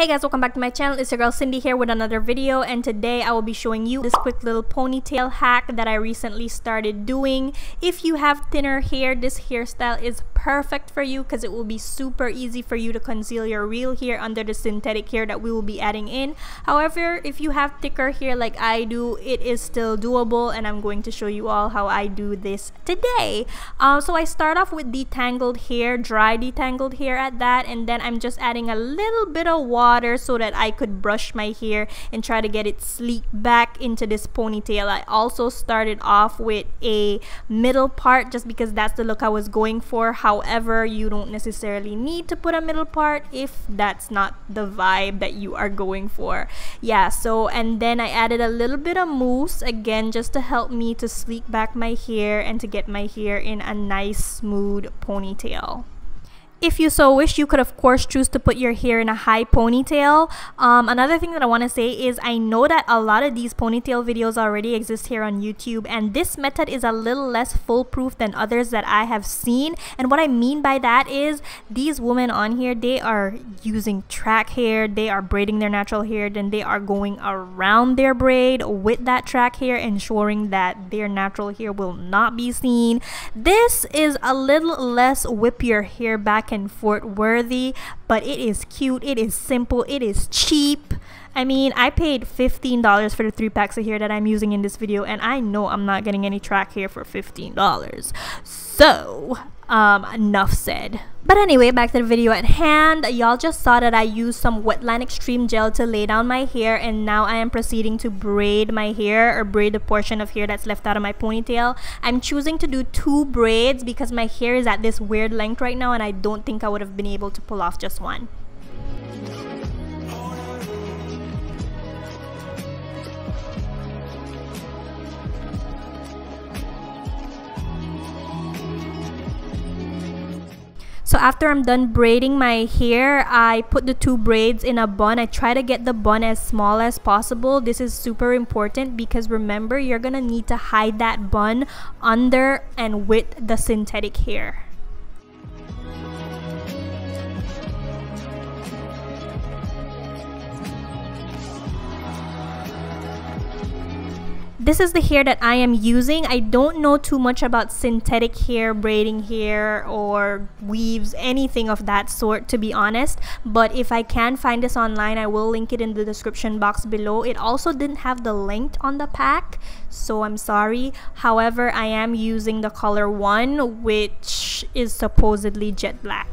Hey guys, welcome back to my channel. It's your girl Cindy here with another video, and today I will be showing you this quick little ponytail hack that I recently started doing. If you have thinner hair, this hairstyle is perfect for you because it will be super easy for you to conceal your real hair under the synthetic hair that we will be adding in. However, if you have thicker hair like I do, it is still doable, and I'm going to show you all how I do this today. So I start off with detangled hair, dry detangled hair at that, and then I'm just adding a little bit of water so that I could brush my hair and try to get it sleek back into this ponytail. I also started off with a middle part just because that's the look I was going for. However, you don't necessarily need to put a middle part if that's not the vibe that you are going for. Yeah, so and then I added a little bit of mousse again just to help me to sleek back my hair and to get my hair in a nice smooth ponytail. If you so wish, you could of course choose to put your hair in a high ponytail. Another thing that I want to say is I know that a lot of these ponytail videos already exist here on YouTube, and this method is a little less foolproof than others that I have seen. And what I mean by that is these women on here, they are using track hair, they are braiding their natural hair, then they are going around their braid with that track hair, ensuring that their natural hair will not be seen. This is a little less whip your hair back and forth worthy, but it is cute, it is simple, it is cheap. I mean, I paid $15 for the 3 packs of hair that I'm using in this video, and I know I'm not getting any track hair for $15. So enough said. But anyway, back to the video at hand. Y'all just saw that I used some Wetline Extreme Gel to lay down my hair, and now I am proceeding to braid my hair, or braid the portion of hair that's left out of my ponytail. I'm choosing to do 2 braids because my hair is at this weird length right now, and I don't think I would have been able to pull off just one. So after I'm done braiding my hair, I put the 2 braids in a bun. I try to get the bun as small as possible. This is super important because remember, you're gonna need to hide that bun under and with the synthetic hair. This is the hair that I am using. I don't know too much about synthetic hair, braiding hair, or weaves, anything of that sort, to be honest. But if I can find this online, I will link it in the description box below. It also didn't have the length on the pack, so I'm sorry. However, I am using the color 1, which is supposedly jet black.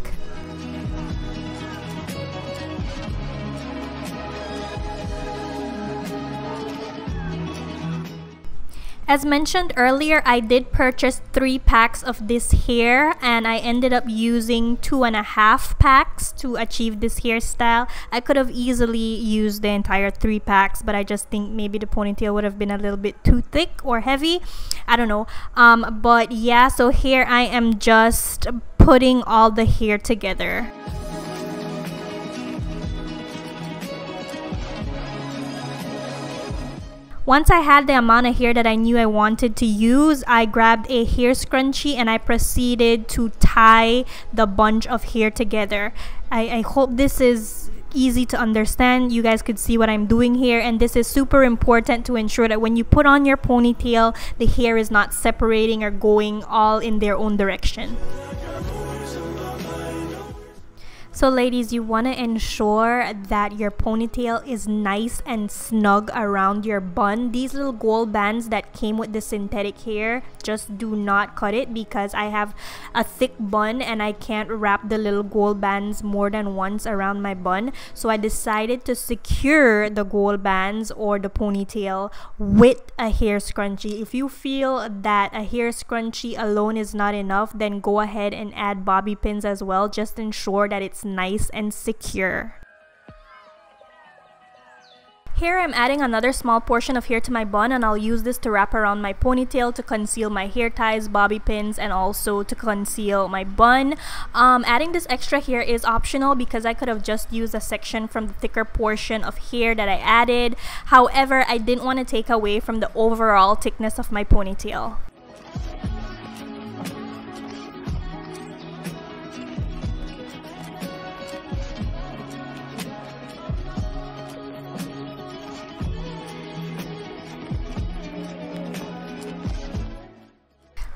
As mentioned earlier, I did purchase 3 packs of this hair, and I ended up using 2.5 packs to achieve this hairstyle. I could have easily used the entire 3 packs, but I just think maybe the ponytail would have been a little bit too thick or heavy. I don't know. But yeah, so here I am just putting all the hair together. Once I had the amount of hair that I knew I wanted to use, I grabbed a hair scrunchie and I proceeded to tie the bunch of hair together. I hope this is easy to understand. You guys could see what I'm doing here, and this is super important to ensure that when you put on your ponytail, the hair is not separating or going all in their own direction. So ladies, you want to ensure that your ponytail is nice and snug around your bun. These little gold bands that came with the synthetic hair, just do not cut it because I have a thick bun and I can't wrap the little gold bands more than once around my bun. So I decided to secure the gold bands or the ponytail with a hair scrunchie. If you feel that a hair scrunchie alone is not enough, then go ahead and add bobby pins as well. Just ensure that it's nice and secure. Here I'm adding another small portion of hair to my bun, and I'll use this to wrap around my ponytail to conceal my hair ties, bobby pins, and also to conceal my bun. Adding this extra hair is optional because I could have just used a section from the thicker portion of hair that I added. However, I didn't want to take away from the overall thickness of my ponytail.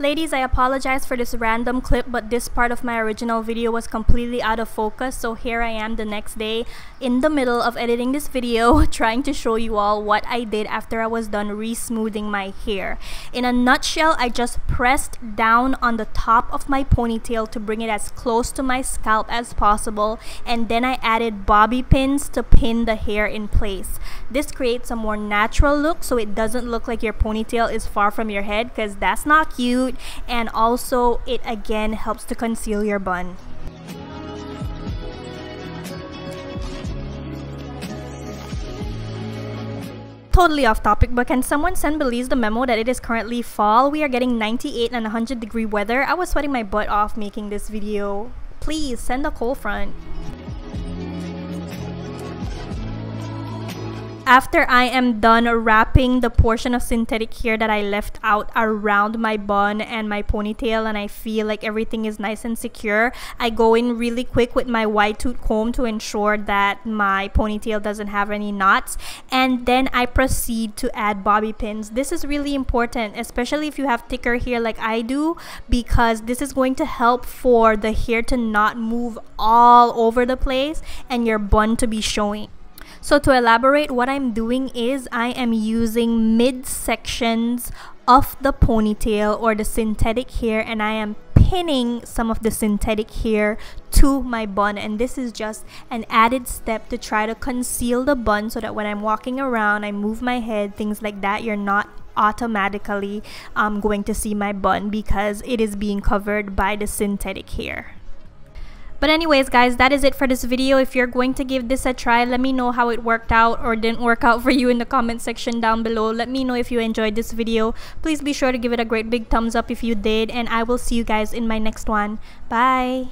Ladies, I apologize for this random clip, but this part of my original video was completely out of focus, so here I am the next day in the middle of editing this video trying to show you all what I did after I was done re-smoothing my hair. In a nutshell, I just pressed down on the top of my ponytail to bring it as close to my scalp as possible, and then I added bobby pins to pin the hair in place. This creates a more natural look, so it doesn't look like your ponytail is far from your head, because that's not cute. And also, it again helps to conceal your bun. Totally off topic, but can someone send Belize the memo that it is currently fall? We are getting 98 and 100 degree weather. I was sweating my butt off making this video. Please send a cold front. After I am done wrapping the portion of synthetic hair that I left out around my bun and my ponytail, and I feel like everything is nice and secure, I go in really quick with my wide tooth comb to ensure that my ponytail doesn't have any knots, and then I proceed to add bobby pins. This is really important, especially if you have thicker hair like I do, because this is going to help for the hair to not move all over the place and your bun to be showing. So to elaborate, what I'm doing is I am using mid-sections of the ponytail or the synthetic hair, and I am pinning some of the synthetic hair to my bun, and this is just an added step to try to conceal the bun so that when I'm walking around, I move my head, things like that, you're not automatically going to see my bun because it is being covered by the synthetic hair. But anyways guys, that is it for this video. If you're going to give this a try, let me know how it worked out or didn't work out for you in the comment section down below. Let me know if you enjoyed this video. Please be sure to give it a great big thumbs up if you did, and I will see you guys in my next one. Bye!